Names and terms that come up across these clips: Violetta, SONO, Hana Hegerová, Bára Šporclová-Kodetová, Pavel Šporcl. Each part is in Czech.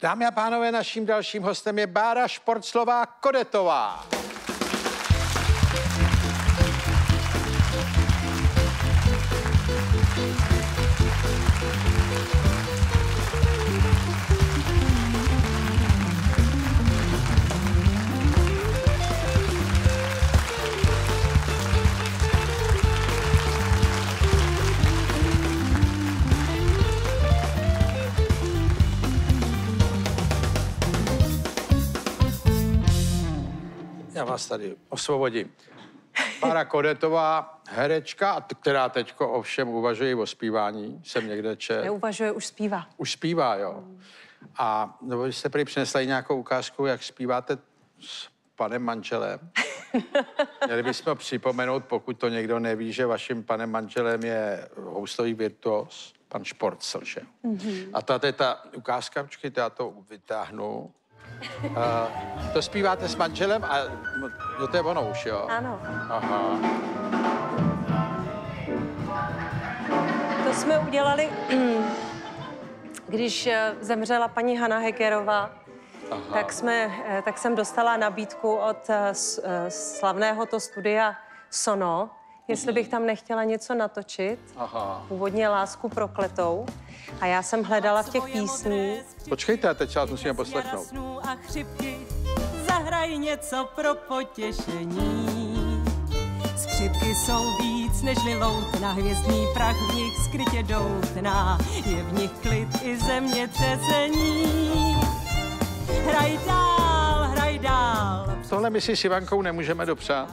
Dámy a pánové, naším dalším hostem je Bára Šporclová-Kodetová. Já vás tady osvobodím. Bára Kodetová, herečka, která teďko ovšem uvažuje o zpívání, jsem někde četl. Neuvažuje, už zpívá. Už zpívá, jo. A nebo jste prý přinesli nějakou ukázku, jak zpíváte s panem manželem? Měli bychom připomenout, pokud to někdo neví, že vaším panem manželem je houslový virtuos, pan Šporcl, že? A tady ta ukázka, počkejte, já to vytáhnu. To zpíváte s manželem a no to je ono už, jo? Ano. Aha. To jsme udělali, když zemřela paní Hana Hegerová, tak jsem dostala nabídku od slavného to studia SONO, jestli bych tam nechtěla něco natočit, původně Lásku prokletou. A já jsem hledala v těch písních. Počkejte, teď já musíme poslechnout. A chřipky, zahraj něco pro potěšení. Skřipky jsou víc nežli loutna, hvězdný prach v nich skrytě doutná. Je v nich klid i zemětřesení. Hraj dál, hraj dál. Tohle my si s Ivankou nemůžeme dopřát.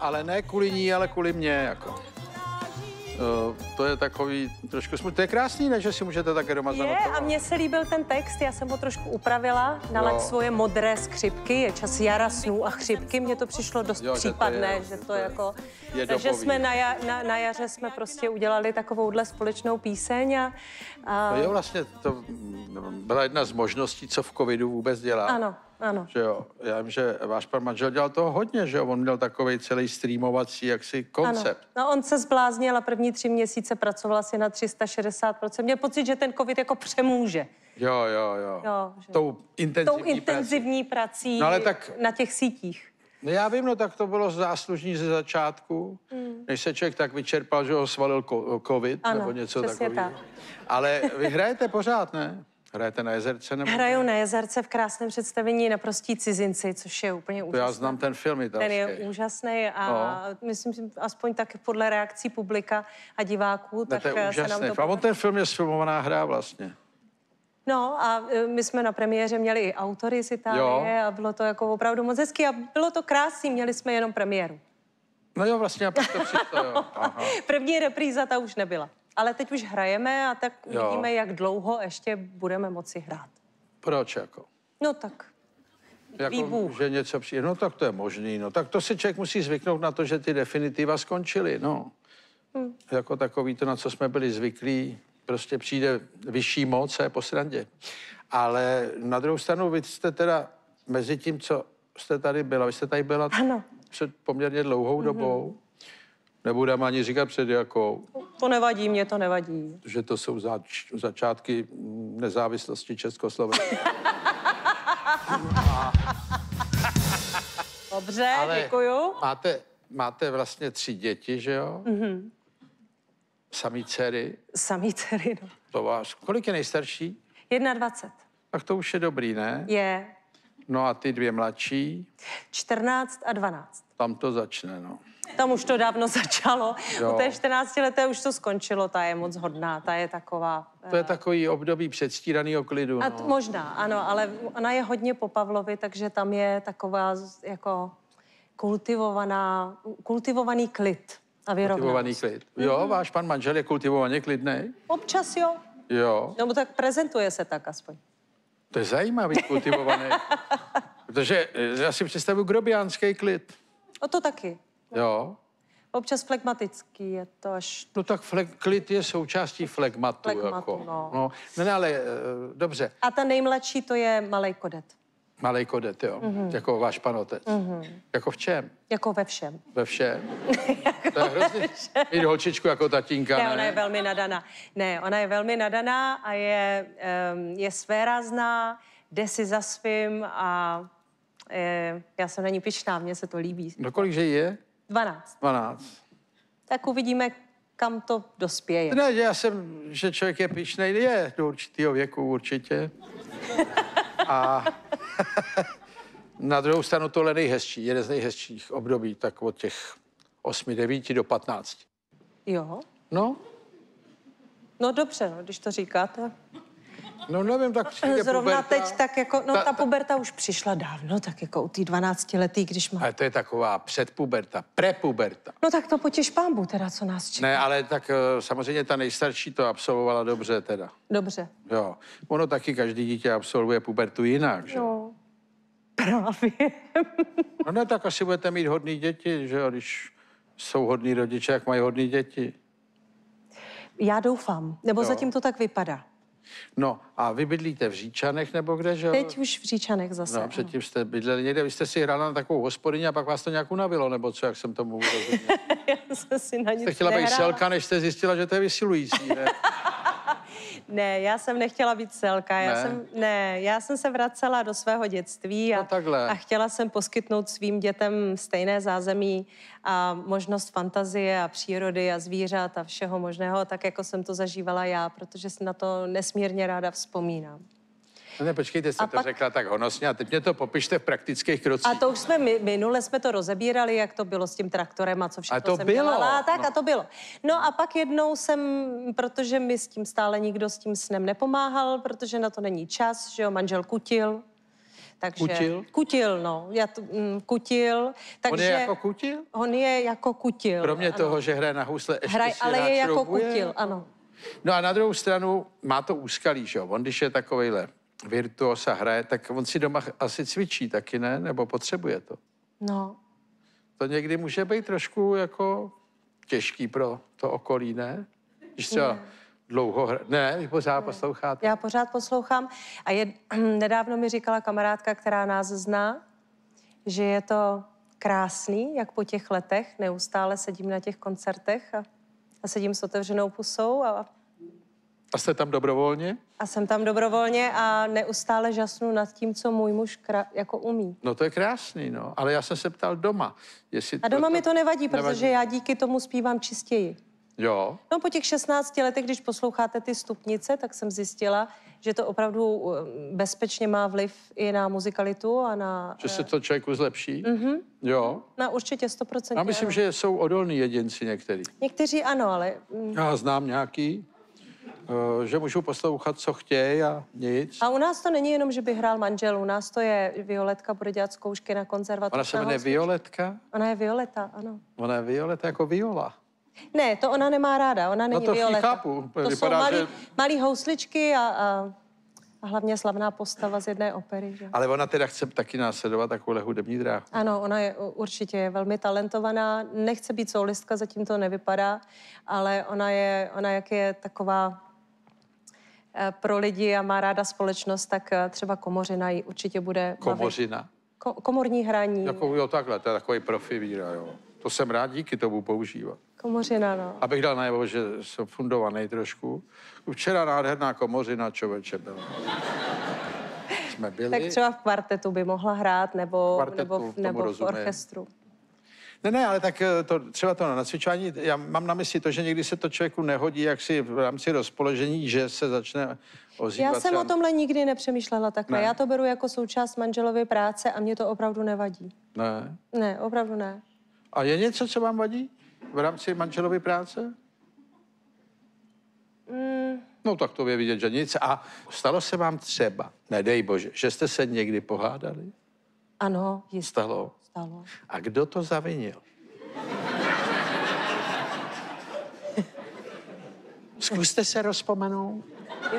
Ale ne kvůli ní, ale kvůli mně, jako. To je takový trošku smutný. To je krásný, ne, že si můžete také doma zanotovat. A mně se líbil ten text, já jsem ho trošku upravila, nalaď svoje modré skřipky, je čas jara snů a chřipky, mně to přišlo dost případné, že to je jako... Je takže dobový. Jsme na jaře jsme prostě udělali takovouhle společnou píseň a... To je vlastně, to byla jedna z možností, co v covidu vůbec dělá. Ano. Ano. Že jo, já vím, že váš pan manžel dělal toho hodně, že jo? On měl takový celý streamovací jaksi koncept. Ano. No on se zbláznil a první 3 měsíce pracoval asi na 360%. Měl pocit, že ten covid jako přemůže. Jo. Že... Tou intenzivní prací no, ale tak... na těch sítích. No já vím, no tak to bylo záslužní ze začátku, než se člověk tak vyčerpal, že ho svalil covid nebo něco takového. Tak. Ale vy hrajete pořád, ne? Hrajete na Jezerce? Nebo... Hraju na Jezerce v krásném představení Naprostí cizinci, což je úplně úžasné. Já znám ten film italský. Ten je úžasný a myslím, že aspoň tak podle reakcí publika a diváků, tak je se nám to... A on ten film je sfilmovaná hra vlastně. No a my jsme na premiéře měli i autory z Itálie a bylo to jako opravdu moc hezky a bylo to krásný, měli jsme jenom premiéru. No jo, vlastně, a pak to přišlo, jo. Aha. První repríza ta už nebyla. Ale teď už hrajeme a tak uvidíme, jak dlouho ještě budeme moci hrát. Proč jako? No tak, jako, že něco přijde, no tak to je možný, no tak to si člověk musí zvyknout na to, že ty definitiva skončily, no. Jako takový to, na co jsme byli zvyklí, prostě přijde vyšší moc a je po srandě. Ale na druhou stranu, vy jste teda mezi tím, co jste tady byla, vy jste tady byla před poměrně dlouhou dobou, nebudeme ani říkat před jakou. To nevadí, mě to nevadí. Že to jsou začátky nezávislosti Československa. Dobře, ale děkuju. Máte vlastně 3 děti, že jo? Samý dcery. Samý dcery, no. To vás. Kolik je nejstarší? 21. Tak to už je dobrý, ne? Je. No a ty 2 mladší? 14 a 12. Tam to začne, no. Tam už to dávno začalo. Jo. U té 14-leté už to skončilo, ta je moc hodná, ta je taková... To je takový období předstíraného klidu. A no. Možná, ano, ale ona je hodně po Pavlovi, takže tam je taková jako kultivovaný klid a vyrovnanost. Kultivovaný klid. Jo, váš pan manžel je kultivovaně klidný? Občas jo. Jo. No tak prezentuje se tak aspoň. To je zajímavý, kultivovaný. Protože já si představuji grobiánský klid. O to taky. Jo. Občas flegmatický je to až... No tak klid je součástí flegmatu. Jako. No. No, ale dobře. A ta nejmladší, to je malej Kodet. malej Kodet, jo. Jako váš pan otec. Jako v čem? Jako ve všem. Ve všem. To je hrozně mít holčičku jako tatínka, ne? Ona je velmi nadaná. Ne, ona je velmi nadaná a je svérázná, jde si za svým a já jsem na ní pyšná, mně se to líbí. No kolik, že je? 12. 12. Tak uvidíme, kam to dospěje. Ne, že člověk je pyšnej, je do určitého věku určitě. A na druhou stranu tohle je nejhezčí, jeden z nejhezčích období, tak od těch 8, 9 do 15. Jo. No. No dobře, no, když to říkáte. No nevím, tak přijde zrovna puberta. Teď tak jako, no ta puberta už přišla dávno, tak jako u tý 12letý, když má... Ale to je taková předpuberta, prepuberta. No tak to potěš pánbu teda, co nás čeká. Ne, ale tak samozřejmě ta nejstarší to absolvovala dobře teda. Dobře. Jo. Ono taky každý dítě absolvuje pubertu jinak, že? No, právě. No ne, tak asi budete mít hodný děti, že jo, když jsou hodní rodiče, jak mají hodný děti. Já doufám, nebo jo. Zatím to tak vypadá. No a vy bydlíte v Říčanech nebo kde, že? Teď už v Říčanech zase. No a předtím jste bydleli někde, vy jste si hrála na takovou hospodyni a pak vás to nějak unavilo, nebo co, jak jsem tomu rozuměl? Já jsem si na nic nehrála. Jste chtěla být selka, než jste zjistila, že to je vysilující, ne? Ne, já jsem nechtěla být selka, já jsem se vracela do svého dětství a chtěla jsem poskytnout svým dětem stejné zázemí a možnost fantazie a přírody a zvířat a všeho možného, tak jako jsem to zažívala já, protože si na to nesmírně ráda vzpomínám. Ne, počkejte, jste to řekla tak honosně a teď mě to popište v praktických krocích. A to už jsme minule jsme to rozebírali, jak to bylo s tím traktorem a co všechno jsem dělala. A to bylo. No a pak jednou jsem, protože mi s tím stále nikdo s tím snem nepomáhal, protože na to není čas, že jo, manžel kutil. Takže, kutil, no. Kutil. Takže, on je jako kutil? On je jako kutil. Kromě toho, že hraje na housle, ještě si ale je jako kutil, ano. No a na druhou stranu má to úskalí, že jo. On, když je takovejhle virtuos a hraje, tak on si doma asi cvičí taky, ne? Nebo potřebuje to? No. To někdy může být trošku jako těžký pro to okolí, ne? Když třeba dlouho hraje. Ne, vy pořád posloucháte. Já pořád poslouchám a nedávno mi říkala kamarádka, která nás zná, že je to krásný, jak po těch letech neustále sedím na těch koncertech a sedím s otevřenou pusou a jste tam dobrovolně? A jsem tam dobrovolně a neustále žasnu nad tím, co můj muž jako umí. No to je krásný, no. Ale já jsem se ptal doma. Jestli a doma mi to nevadí, protože já díky tomu zpívám čistěji. Jo. No po těch 16 letech, když posloucháte ty stupnice, tak jsem zjistila, že to opravdu bezpečně má vliv i na muzikalitu a na... Že se to člověku zlepší? Jo. Na určitě 100%. Já myslím, že jsou odolní jedinci někteří. Někteří ano, ale... Já znám nějaký. Že můžou poslouchat, co chtějí a nic. A u nás to není jenom, že by hrál manžel, u nás to je Violetka, bude dělat zkoušky na konzervatoř. Ona se jmenuje Violetka? Ona je Violeta, ano. Ona je Violeta jako viola. Ne, to ona nemá ráda, ona není Violeta. No to chápu. To vypadá, jsou malý housličky a hlavně slavná postava z jedné opery. Že? Ale ona teda chce taky následovat takovouhle hudební dráhu. Ano, ona je určitě velmi talentovaná, nechce být soulistka, zatím to nevypadá, ale ona jak je taková pro lidi a má ráda společnost, tak třeba komořina ji určitě bude bavit. Komorní hraní. Jako, jo, takhle, to je takový profivíra, jo. To jsem rád díky tomu používat. Komořina, no. Abych dal najevo, že jsem fundovaný trošku. Včera nádherná komořina, člověče, byla. Jsme byli. Tak třeba v kvartetu by mohla hrát, nebo v orchestru. Ne, ale tak to, třeba to na nacvičování, já mám na mysli to, že někdy se to člověku nehodí, jak si v rámci rozpoložení, že se začne ozývat. Já jsem o tomhle nikdy nepřemýšlela takhle. Ne. Já to beru jako součást manželovy práce a mě to opravdu nevadí. Ne? Ne, opravdu ne. A je něco, co vám vadí v rámci manželové práce? No tak to je vidět, že nic. A stalo se vám třeba, nedej bože, že jste se někdy pohádali? Ano, jistě. Stalo. A kdo to zavinil? Zkuste se rozpomenout.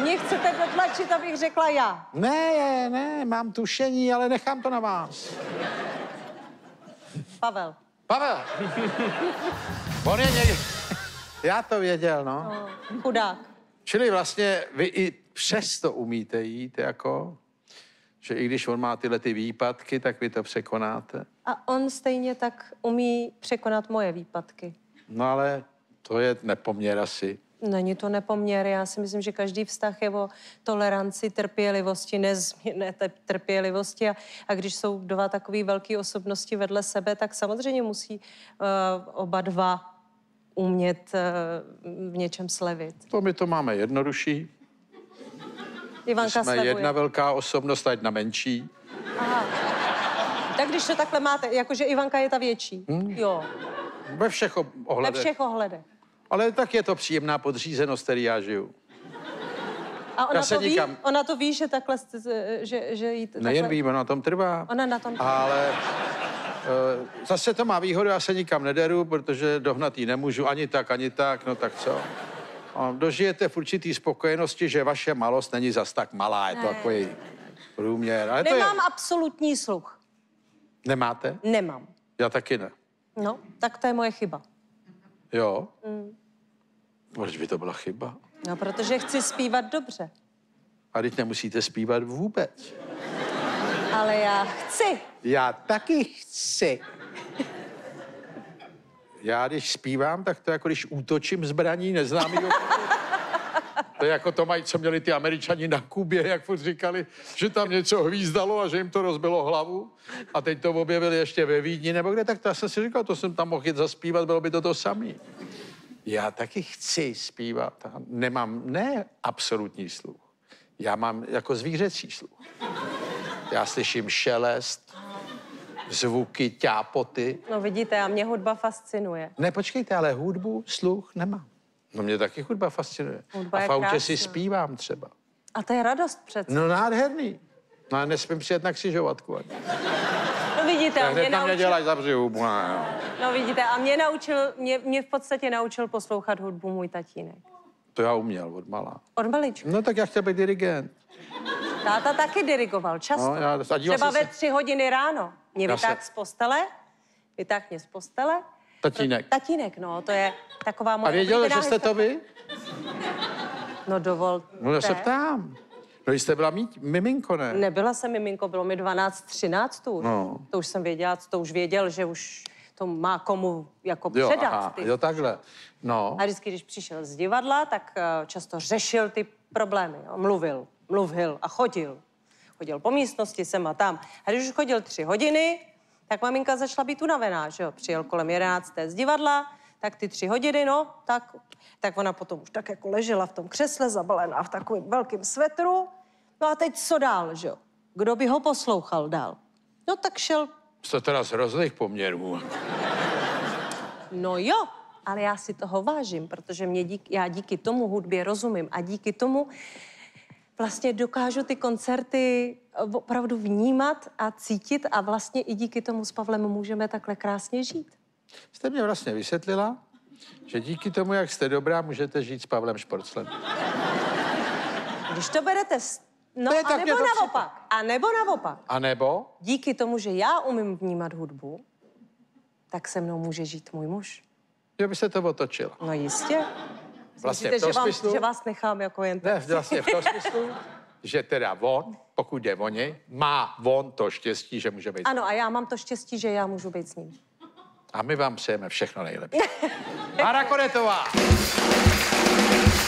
Mě chcete dotlačit, abych řekla já. Ne, mám tušení, ale nechám to na vás. Pavel! On je někde... Já to věděl, no. Chudák. Čili vlastně vy i přesto umíte jít, jako... že i když on má tyhle ty výpadky, tak vy to překonáte. A on stejně tak umí překonat moje výpadky. No ale to je nepoměr asi. Není to nepoměr, já si myslím, že každý vztah je o toleranci, trpělivosti, nezměnné trpělivosti a když jsou dva takové velké osobnosti vedle sebe, tak samozřejmě musí oba dva umět v něčem slevit. To my to máme jednodušší. Ivanka slevuje. Jsme jedna velká osobnost a jedna menší. Aha. Tak když to takhle máte, jakože Ivanka je ta větší. Jo. Ve všech ohledech. Ve všech ohledech. Ale tak je to příjemná podřízenost, který já žiju. A ona, ona to ví, že takhle, že jí takhle... Nejen ví, ona na tom trvá. Ona na tom trvá. Ale zase to má výhodu, já se nikam nederu, protože dohnat jí nemůžu ani tak, no tak co. A dožijete v určitý spokojenosti, že vaše malost není zas tak malá, je to takový průměr. Ale nemám absolutní sluch. Nemáte? Nemám. Já taky ne. No, tak to je moje chyba. Jo? Proč by to byla chyba? No, protože chci zpívat dobře. A teď nemusíte zpívat vůbec. Ale já chci. Já taky chci. Já když zpívám, tak to jako když útočím zbraní neznámýho. To je jako to mají, co měli ty Američani na Kubě, jak furt říkali, že tam něco hvízdalo a že jim to rozbilo hlavu. A teď to objevili ještě ve Vídni nebo kde, tak to já jsem si říkal, to jsem tam mohl jít zaspívat, bylo by to to samý. Já taky chci zpívat. Nemám, ne absolutní sluch. Já mám jako zvířecí sluch. Já slyším šelest, zvuky, ťápoty. No vidíte, a mě hudba fascinuje. Ne, počkejte, ale hudbu, sluch nemám. No mě taky hudba fascinuje. Hudba a v autě si zpívám třeba. A to je radost přece. No nádherný. No já nesmím přijet na křižovatku. No vidíte, a mě naučil... No vidíte, a mě v podstatě naučil poslouchat hudbu můj tatínek. To já uměl od malá. Od malička. No tak já chtěl být dirigent. Táta taky dirigoval často. No, já, třeba ve 3 hodiny ráno. Mě vytáhl z postele, Tatínek. Tatínek, no, to je taková moje... A věděl, že jste to vy? No, dovolte. No, já se ptám. No, jste byla miminko, ne? Nebyla jsem miminko, bylo mi 12, 13 tu. No. To už jsem věděla, to už věděl, že už to má komu jako předat. Jo, aha, jo takhle, no. A vždycky, když přišel z divadla, tak často řešil ty problémy, jo. Mluvil a chodil. Chodil po místnosti, sem a tam. A když už chodil 3 hodiny, tak maminka začala být unavená, že jo? Přijel kolem 11. z divadla, tak ty 3 hodiny, no, tak ona potom už tak jako ležela v tom křesle, zabalená v takovém velkém svetru. No a teď co dál, že jo? Kdo by ho poslouchal dál? No tak šel... Jste teda z hrozných poměrů. No jo, ale já si toho vážím, protože já díky tomu hudbě rozumím a díky tomu vlastně dokážu ty koncerty opravdu vnímat a cítit a vlastně i díky tomu s Pavlem můžeme takhle krásně žít. Jste mě vlastně vysvětlila, že díky tomu, jak jste dobrá, můžete žít s Pavlem Šporclem. Když to berete... No, ne, a nebo naopak. A nebo naopak. A nebo? Díky tomu, že já umím vnímat hudbu, tak se mnou může žít můj muž. Jo, by se to otočilo. No jistě. Vlastně myslíte, že vás nechám jako jen tak? Ne, vlastně v tom smyslu, že teda on, pokud je o něj, má on to štěstí, že může být. Ano, a já mám to štěstí, že já můžu být s ním. A my vám přejeme všechno nejlepší. Bára Šporclová-Kodetová.